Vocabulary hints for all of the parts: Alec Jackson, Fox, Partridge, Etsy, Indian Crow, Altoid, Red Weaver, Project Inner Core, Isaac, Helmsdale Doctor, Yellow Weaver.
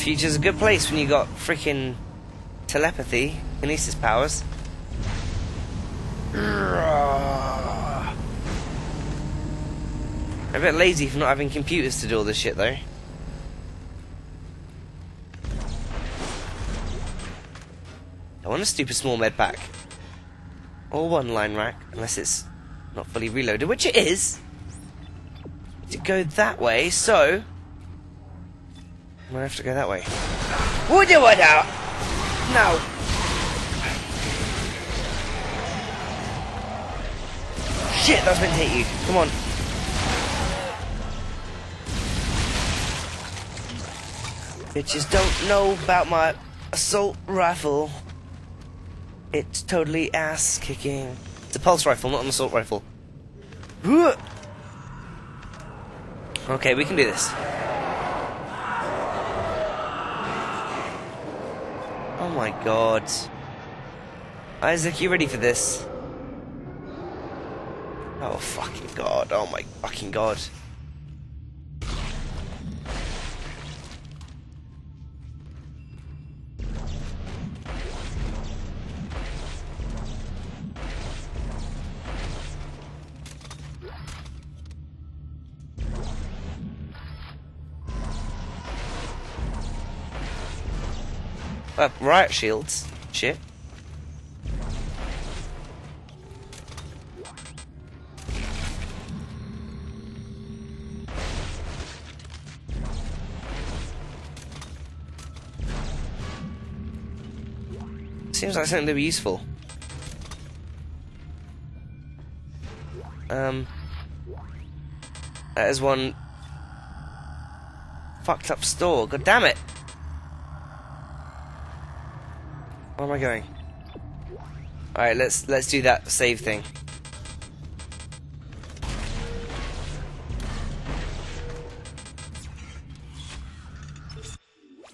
Future's a good place when you got freaking telepathy, kinesis powers. I'm a bit lazy for not having computers to do all this shit though. I want a stupid small med pack. Or one line rack, unless it's not fully reloaded, which it is. To go that way, so I'm gonna have to go that way. Would you want out? No. Shit, that's meant to hit you. Come on. Bitches don't know about my assault rifle. It's totally ass kicking. It's a pulse rifle, not an assault rifle. Okay, we can do this. Oh my god. Isaac, you ready for this? Oh fucking god, oh my fucking god. Riot shields. Shit. Seems like something to be useful. That is one fucked up store. God damn it. Where am I going? Alright, let's do that save thing.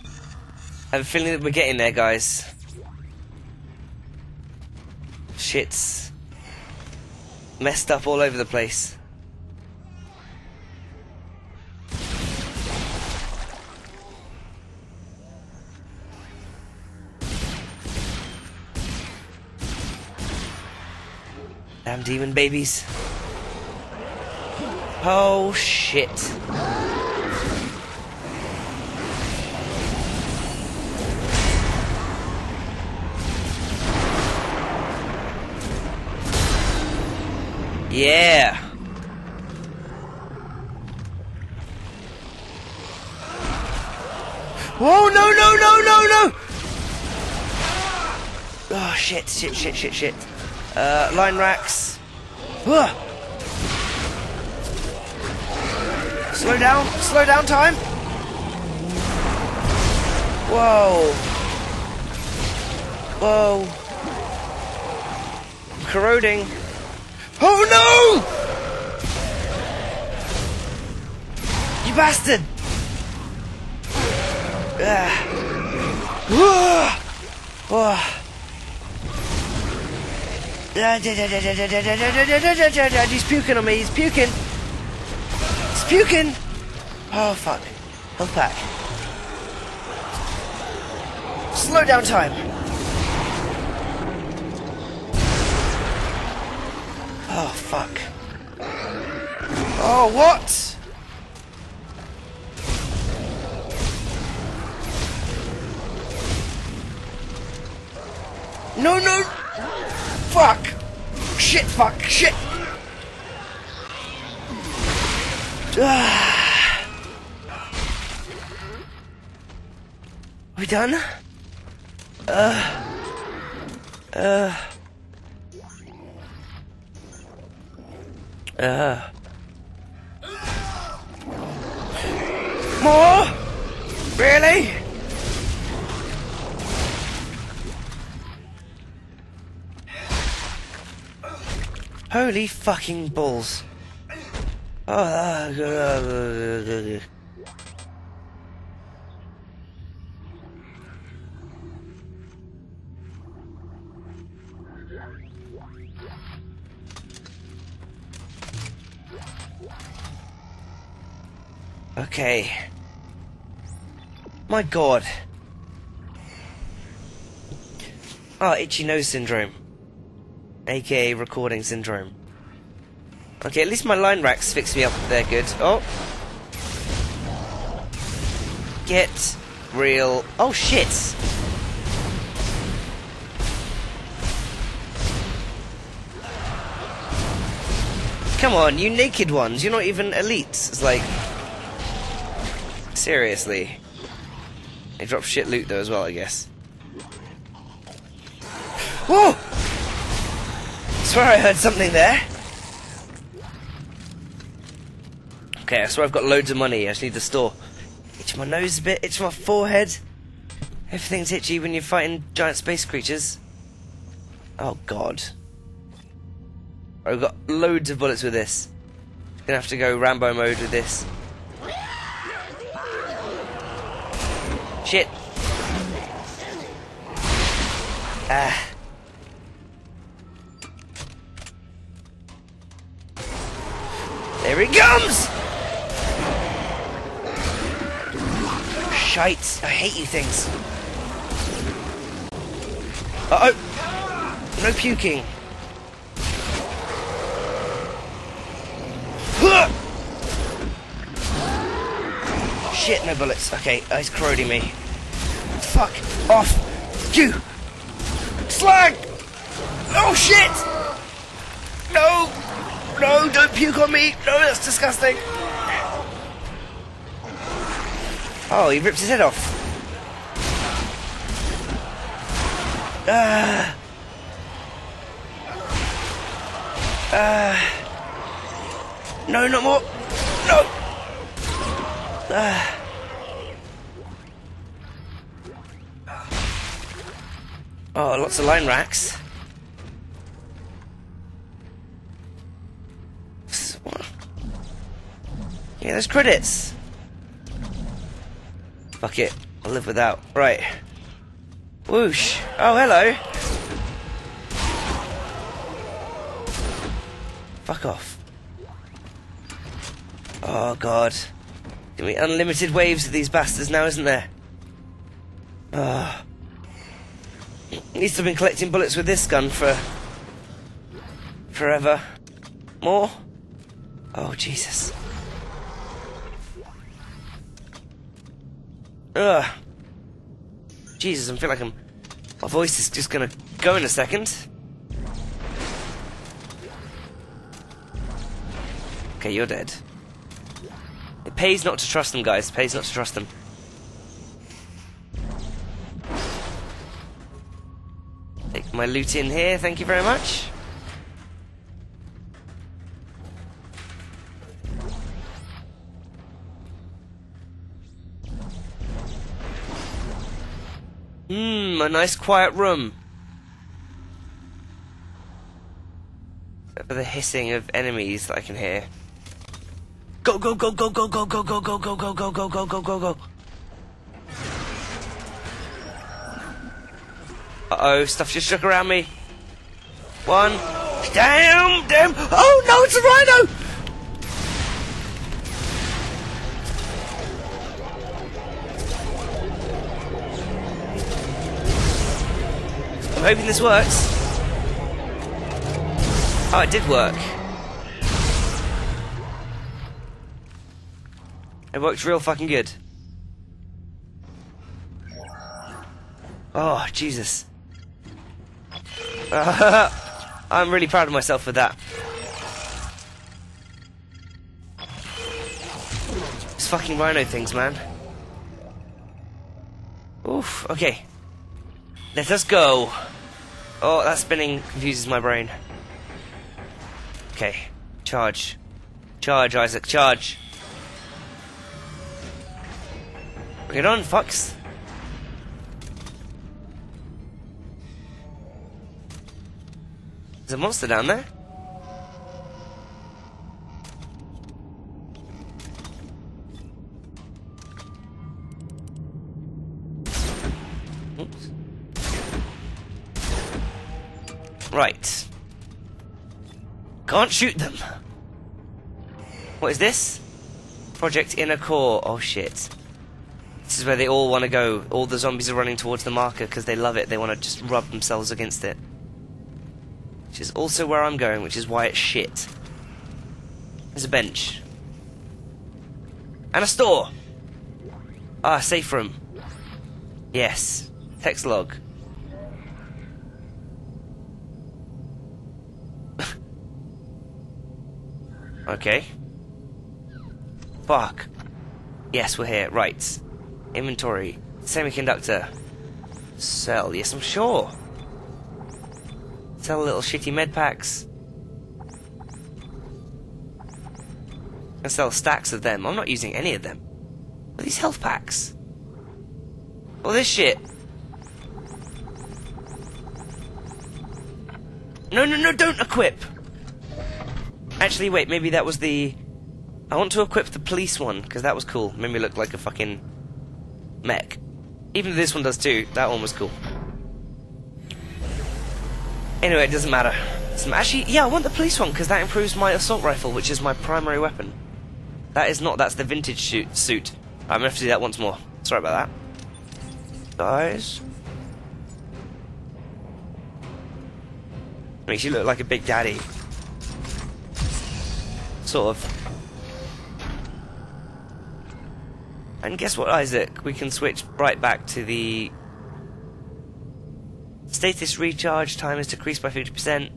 I have a feeling that we're getting there, guys. Shit's messed up all over the place. Damn demon babies. Oh shit. Yeah. Whoa, no. Oh shit. Line racks. Ugh. Slow down time. Whoa. Corroding. Oh no! You bastard! He's puking on me, he's puking. Oh fuck. Health pack. Slow down time. Oh fuck. Oh what? No. Fuck! Shit! We done? More? Really? Holy fucking balls. Oh, okay. My god. Ah, itchy nose syndrome. AKA recording syndrome. Okay, at least my line racks fixed me up there good. Oh. Get real. Oh shit. Come on, you naked ones, you're not even elites. It's like, seriously. They drop shit loot though as well, I guess. Whoa! I swear I heard something there. Okay, I swear I've got loads of money, I just need the store. Itch my nose a bit, itch my forehead. Everything's itchy when you're fighting giant space creatures. Oh god. I've got loads of bullets with this. Gonna have to go Rambo mode with this. Shit. Ah. There he comes! Shite. I hate you things. Uh-oh. No puking. Shit, no bullets. Okay, he's corroding me. Fuck off. You. Slag! Oh shit! No! No, don't puke on me! No, that's disgusting! Oh, he ripped his head off. Ah! Ah! No, not more! No! Ah! Oh, lots of line racks. Yeah, there's credits. Fuck it. I'll live without. Right. Whoosh. Oh, hello. Fuck off. Oh, God. Give me unlimited waves of these bastards now, isn't there? Ah. Oh. At least I've been collecting bullets with this gun for forever. More? Oh, Jesus. Ugh. Jesus, I feel like I'm... My voice is just gonna go in a second. Okay, you're dead. It pays not to trust them, guys. It pays not to trust them. My loot in here, thank you very much. Mmm, a nice quiet room. Except for the hissing of enemies that I can hear. Go go go go go go go go go go go go go go go go go. Uh-oh, stuff just shook around me. One. Damn, damn. Oh, no, it's a rhino! I'm hoping this works. Oh, it did work. It worked real fucking good. Oh, Jesus. I'm really proud of myself for that. It's fucking rhino things, man. Oof, okay. Let us go. Oh, that spinning confuses my brain. Okay. Charge. Charge, Isaac, charge. Get on, Fox. There's a monster down there. Oops. Right. Can't shoot them. What is this? Project Inner Core. Oh shit. This is where they all want to go. All the zombies are running towards the marker because they love it. They want to just rub themselves against it. Which is also where I'm going, which is why it's shit. There's a bench. And a store! Ah, safe room. Yes. Text log. Okay. Fuck. Yes, we're here. Right. Inventory. Semiconductor. Sell. Yes, I'm sure. Sell little shitty med packs. And sell stacks of them. I'm not using any of them. What are these health packs? All this shit. No, no, no, don't equip! Actually, wait, maybe that was the... I want to equip the police one, because that was cool. Made me look like a fucking mech. Even though this one does too, that one was cool. Anyway, it doesn't matter. Actually, yeah, I want the police one, because that improves my assault rifle, which is my primary weapon. That is not, that's the vintage suit. I'm going to have to do that once more. Sorry about that. Guys. Makes you look like a big daddy. Sort of. And guess what, Isaac? We can switch right back to the... Status recharge time is decreased by 50%.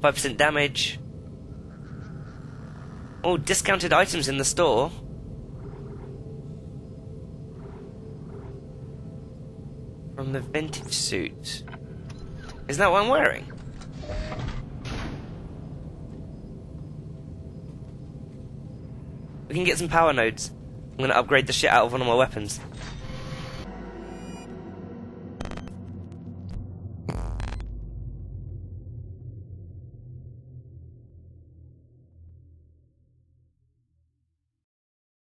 %, damage. Oh, discounted items in the store. From the vintage suit. Isn't that what I'm wearing? We can get some power nodes. I'm going to upgrade the shit out of one of my weapons.